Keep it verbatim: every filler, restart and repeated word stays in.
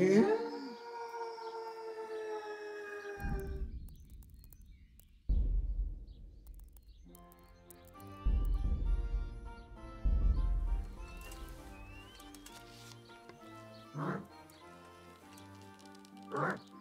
Yeah. All right. All right.